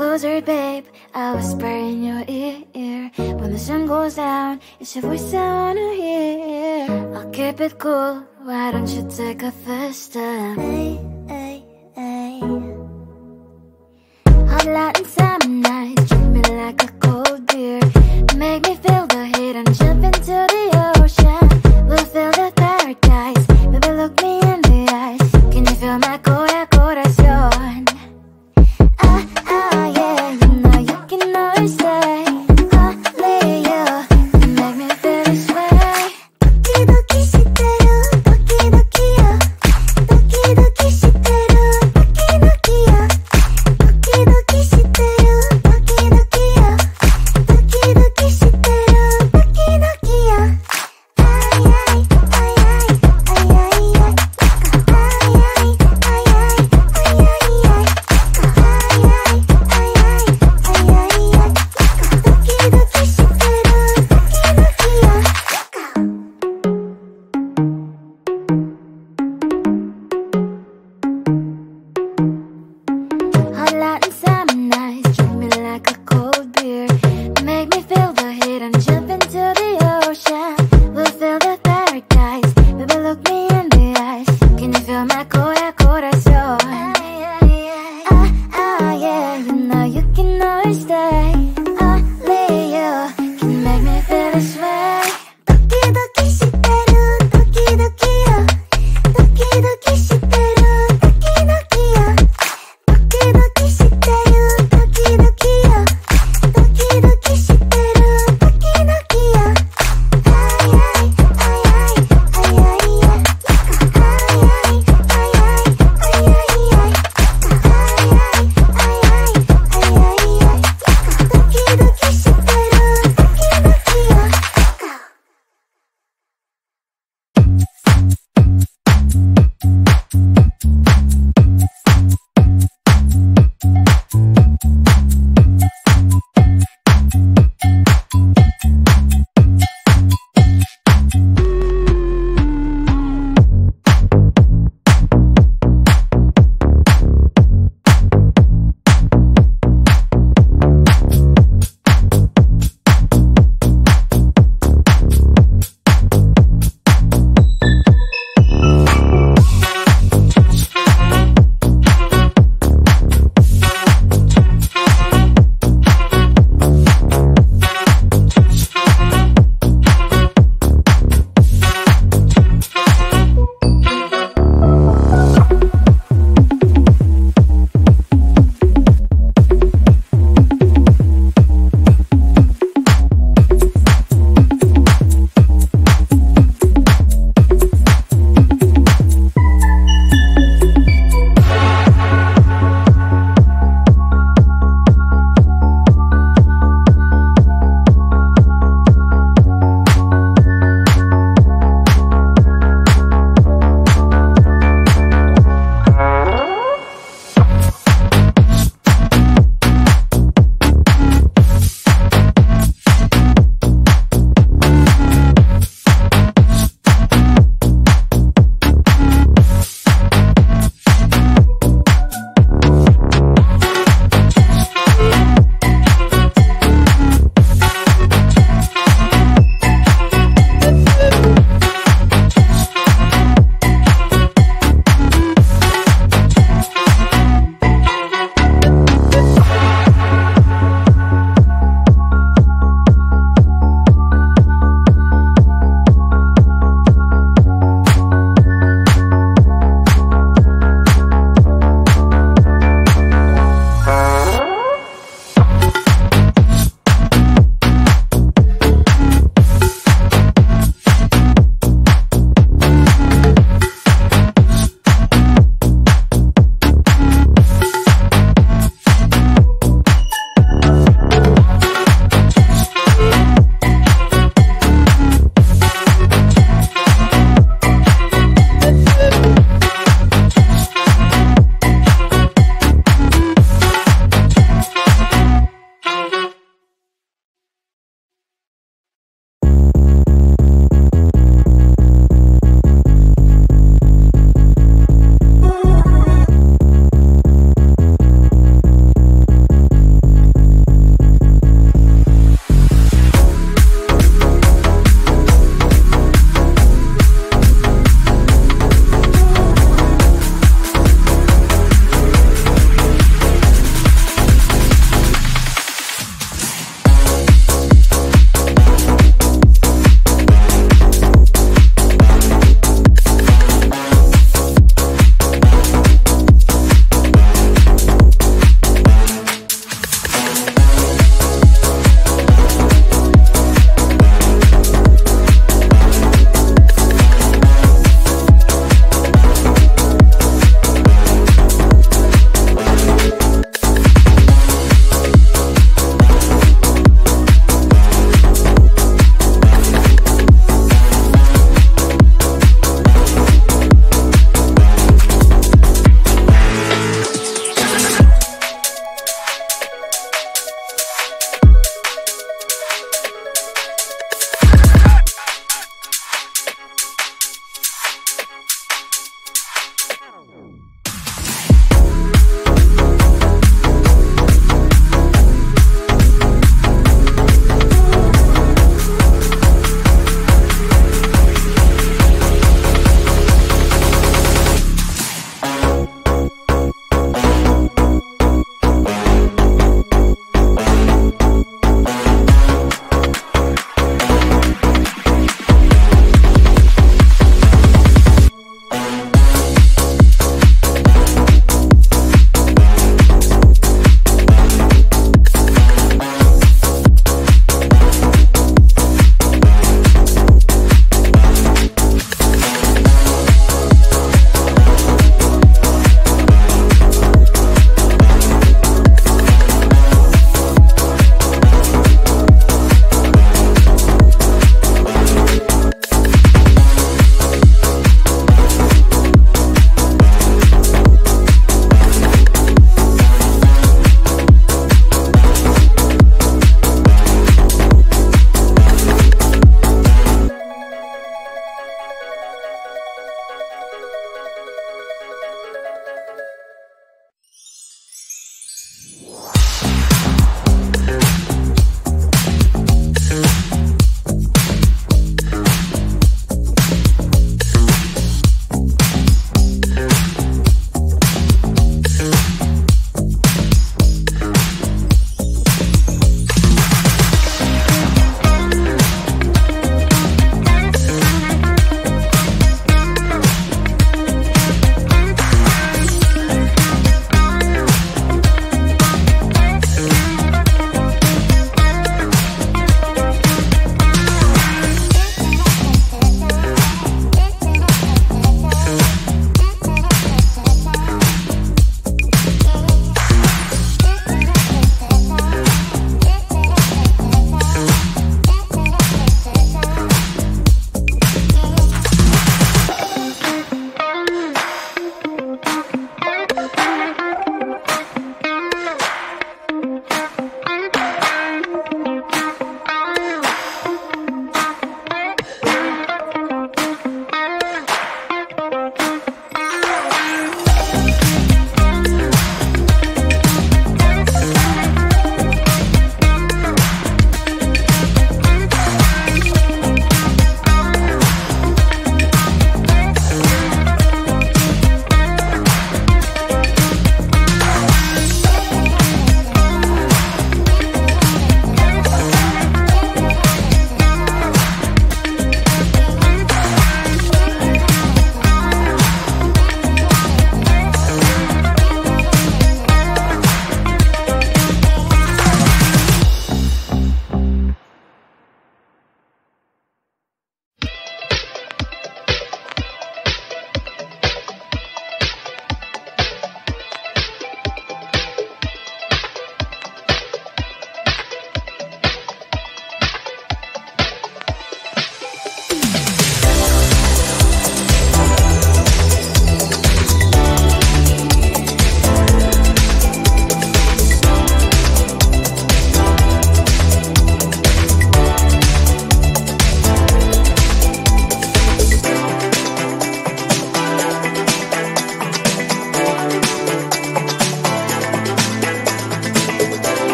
closer, babe, I whisper in your ear. When the sun goes down, it's your voice I wanna hear. I'll keep it cool, why don't you take a first time? Hey, hey, hey. Hot light and summer night, treat me like a cold beer. Make me feel the heat and jump into the ocean. We'll feel the paradise, baby, look me in the eyes. Can you feel my corazón?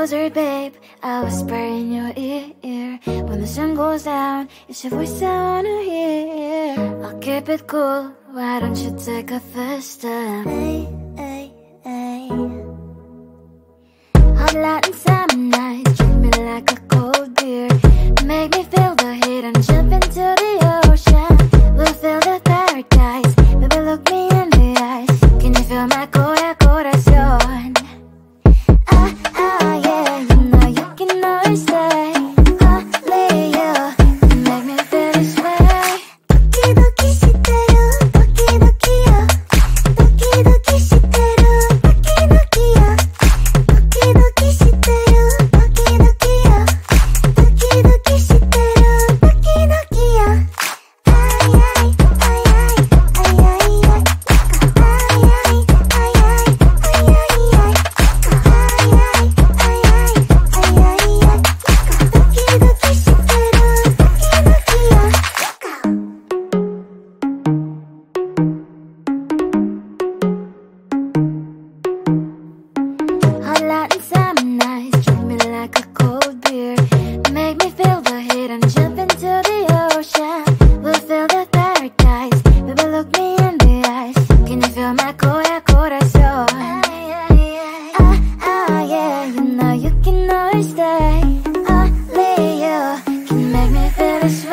closer, babe, I'll whisper in your ear. When the sun goes down, it's your voice I wanna hear. I'll keep it cool, why don't you take a first step? Hey, hey, hey. Hot light and summer night, treat me like a cold beer. Make me feel the heat and jump into the ocean. We'll feel the paradise, baby, look me in the eyes. Can you feel my corazón? Ah, ah, yeah, you know you can always stay. Only you can make me feel this way. Doki-doki shiteru, doki-doki yo. Doki-doki shiteru, doki-doki yo. Doki-doki shiteru, doki-doki yo. Doki-doki shiteru, doki-doki yo. Ay, ay, ay, ay, ay, ay, ay. Ay, ay, ay, ay, ay, ay,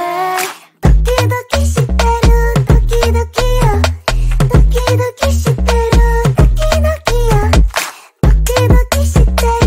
ay. Doki-doki shiteru, doki-doki yo. Doki-doki shiteru,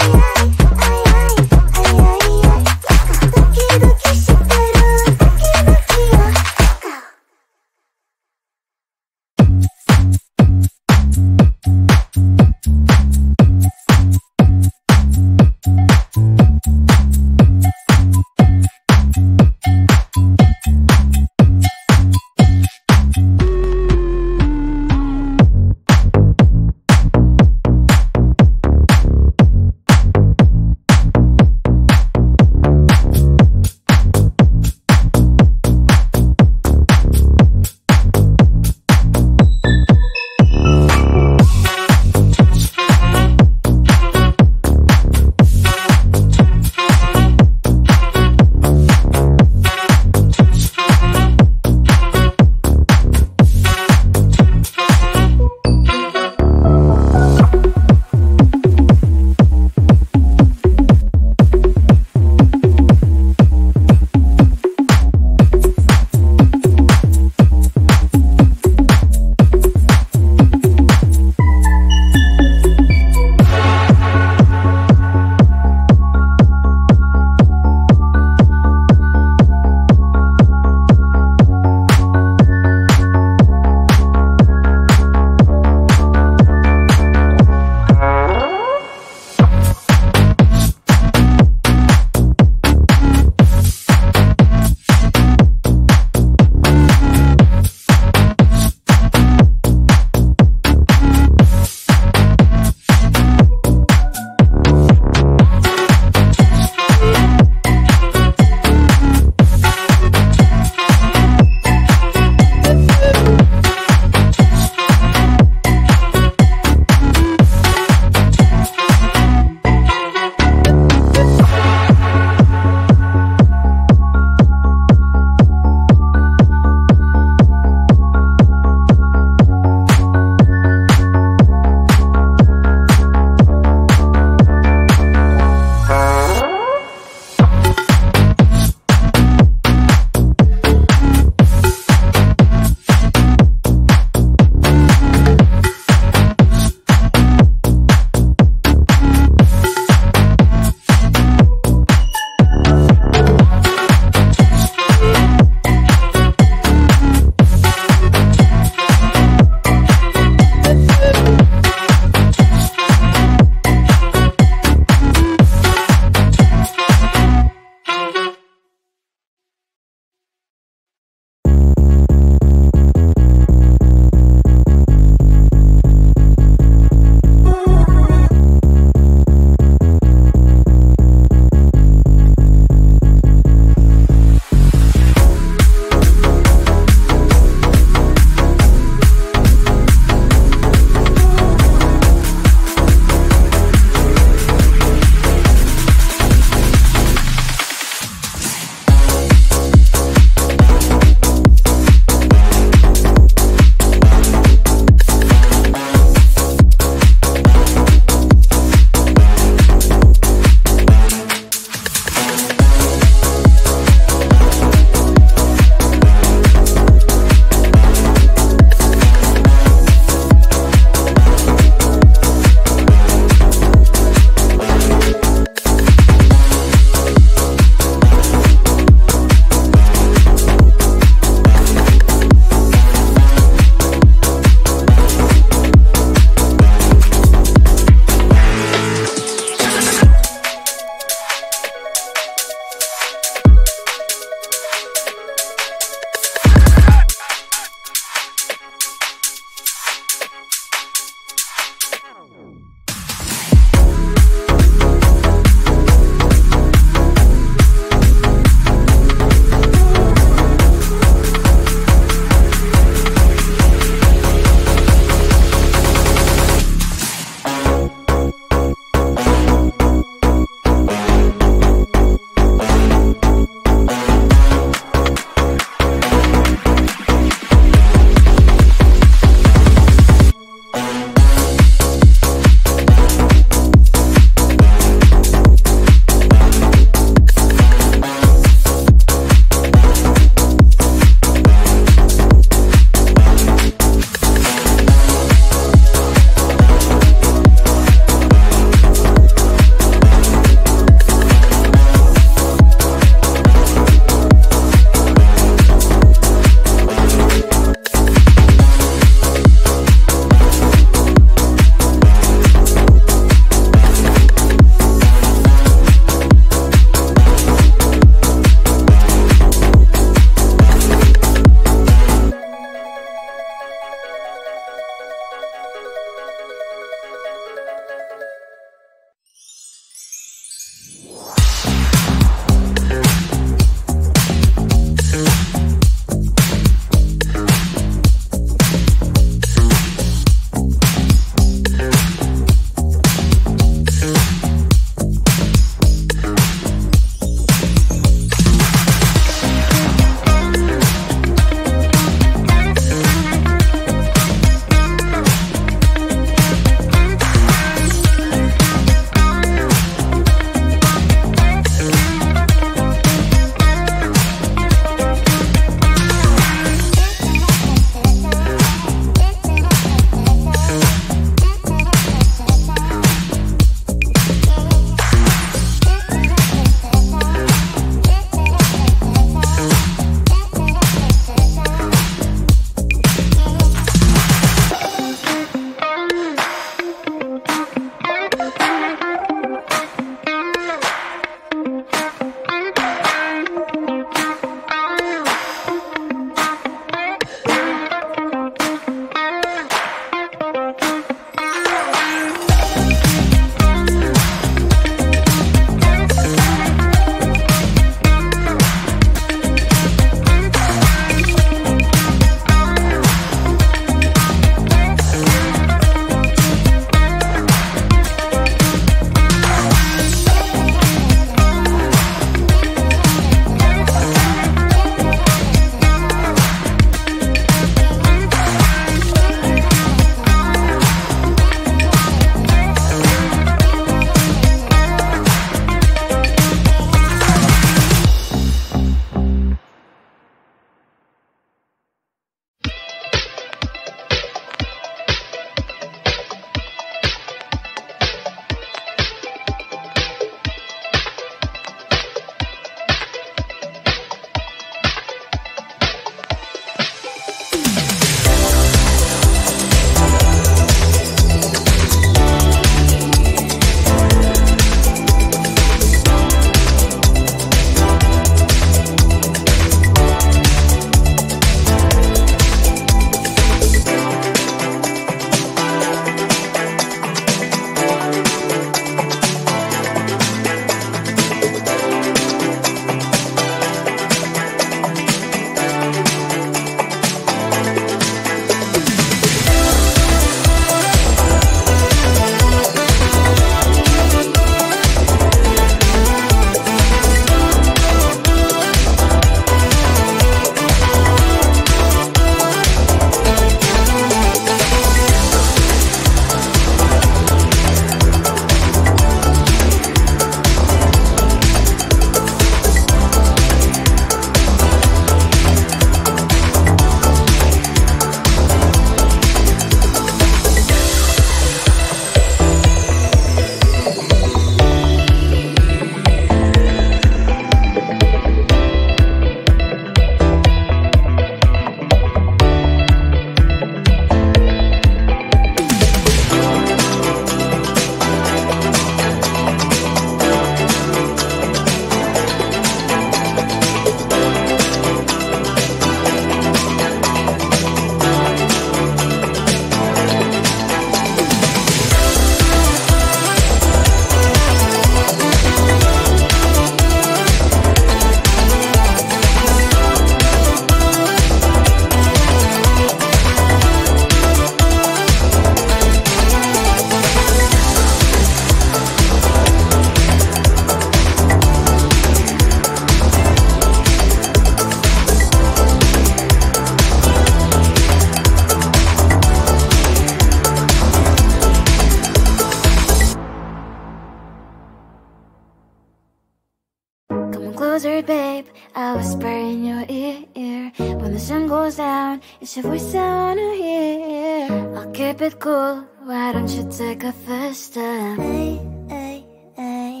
Come closer, babe, I'll whisper in your ear. When the sun goes down, it's your voice I wanna hear. I'll keep it cool, why don't you take a first step? Hey, hey, hey.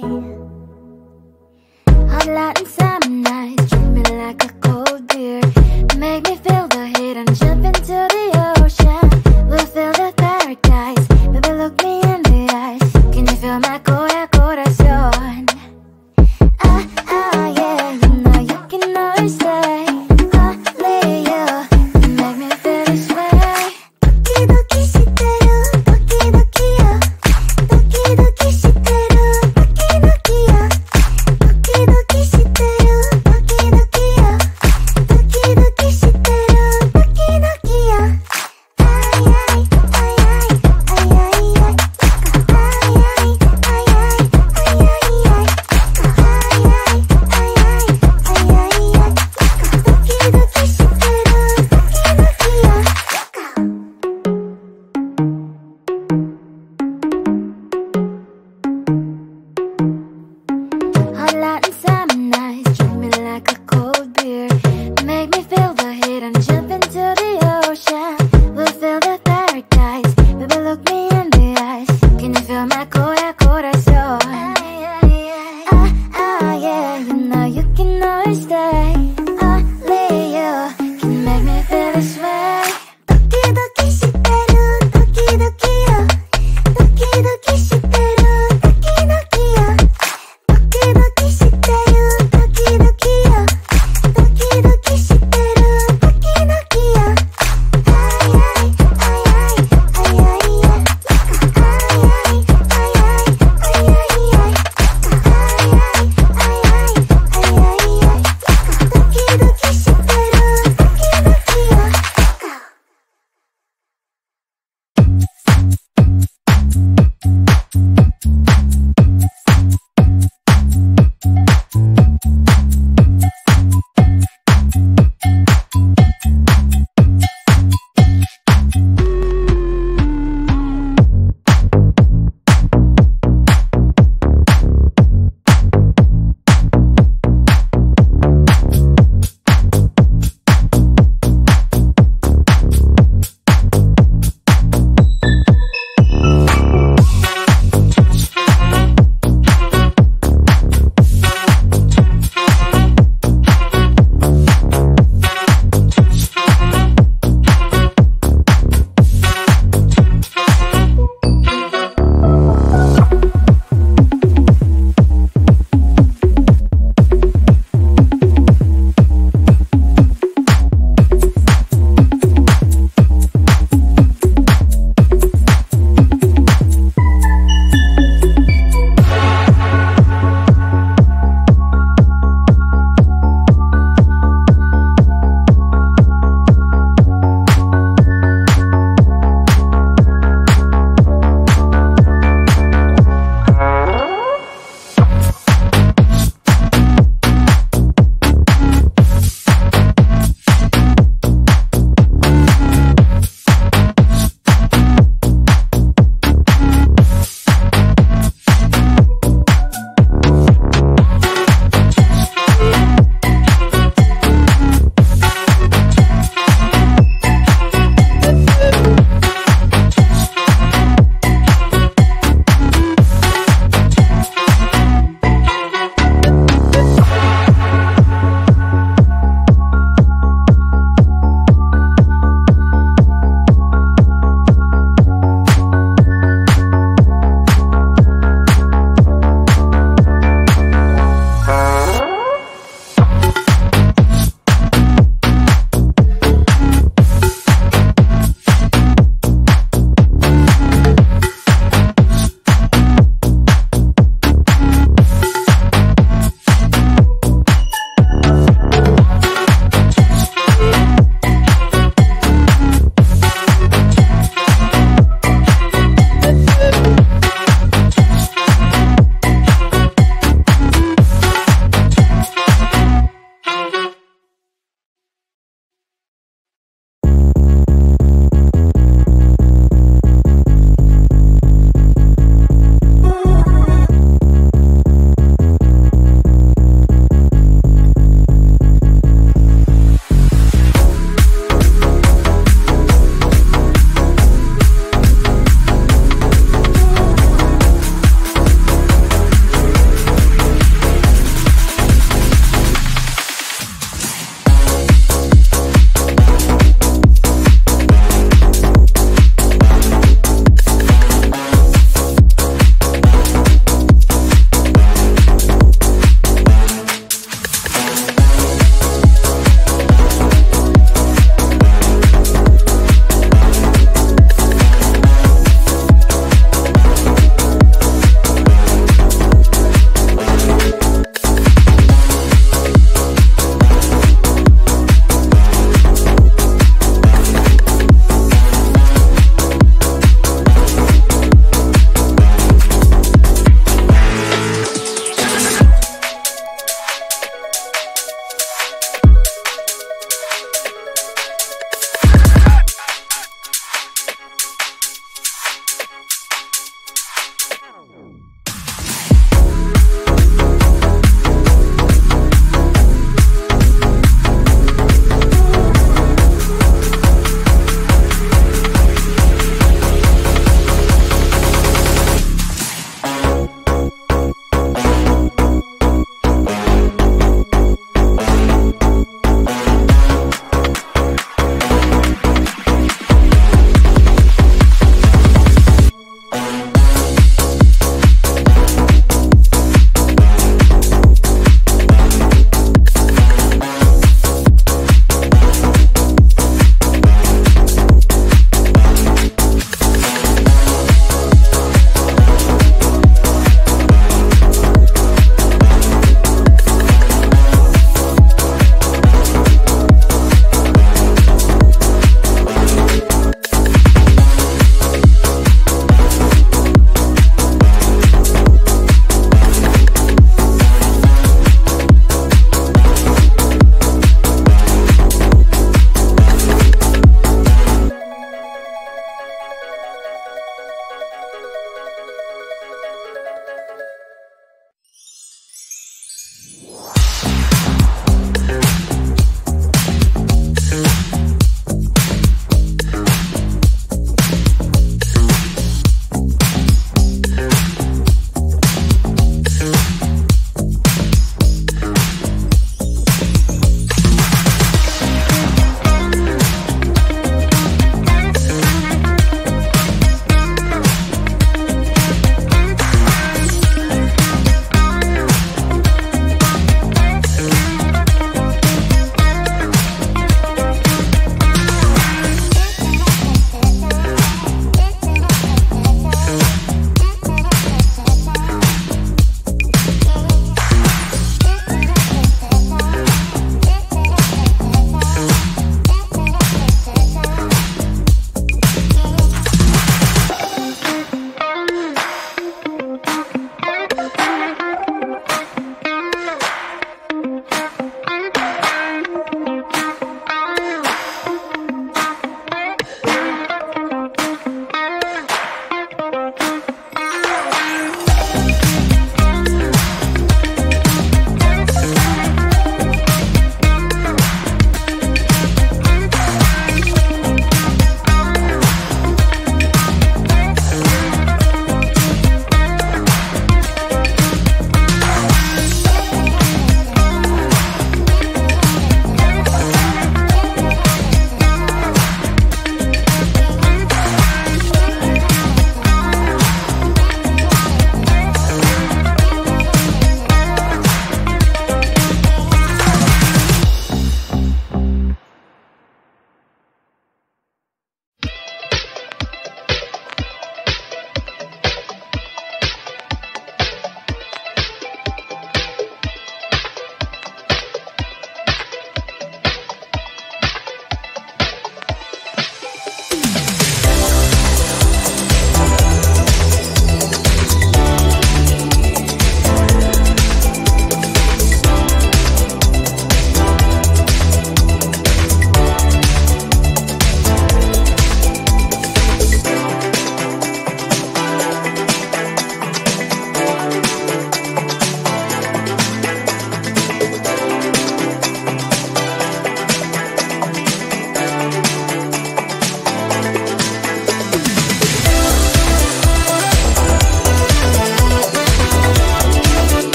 Hot light and summer night, treat me like a cold beer. Make me feel the heat and jump into the ocean. We'll feel the paradise, baby, look me in the eyes. Can you feel my corazón?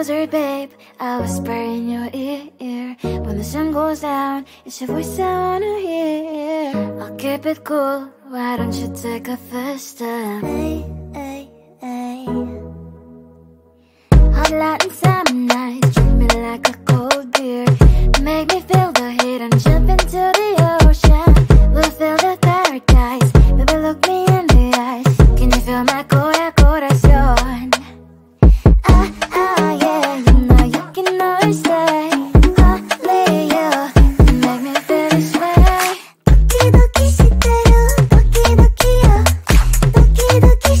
rosary, babe, I whisper in your ear. When the sun goes down, it's your voice I wanna hear. I'll keep it cool, why don't you take a first step? Hey, hey, hey. Hot light and summer nights, treat me like a cold beer. Make me feel the heat and jump into the ocean. We'll feel the paradise, baby, look me in the eyes. Can you feel my corazón? Doki doki,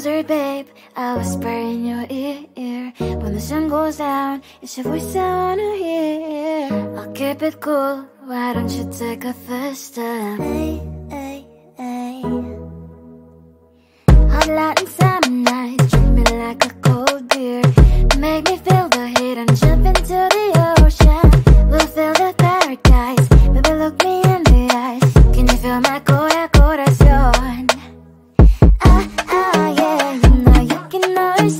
closer, babe, I'll whisper in your ear. When the sun goes down, it's your voice I wanna hear. I'll keep it cool, why don't you take a first step? Hey, hey, hey. Hot light and summer nights, treat me like a cold beer. Make me feel the heat and jump into the ocean. We'll feel the paradise, baby, look me in the eyes. Can you feel my corazón? She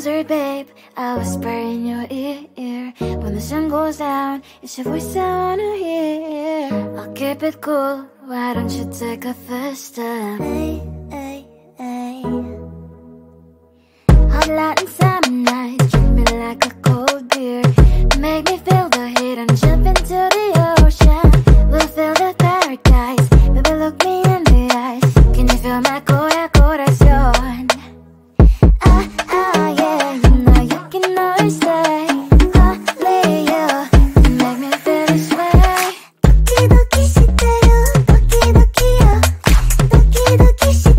rosary, babe, I whisper in your ear. When the sun goes down, it's your voice I wanna hear. I'll keep it cool, why don't you take a first step? Hey, hey, hey. Hot light and summer nights, treat me like a cold beer. Make me feel the heat and jump into the ocean. We'll feel the paradise, baby, look me in the eyes. Can you feel my corazón? Kiss.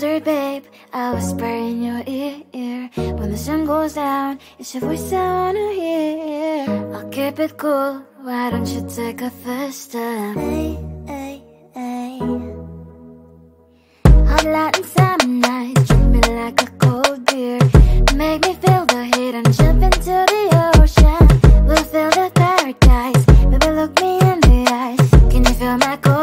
desert, babe, I whisper in your ear. When the sun goes down, it's your voice I wanna hear. I'll keep it cool, why don't you take a first step? Hey, hey, hey. Hot light and summer night, treat me like a cold beer. Make me feel the heat and jump into the ocean. We'll feel the paradise, baby, look me in the eyes. Can you feel my cold?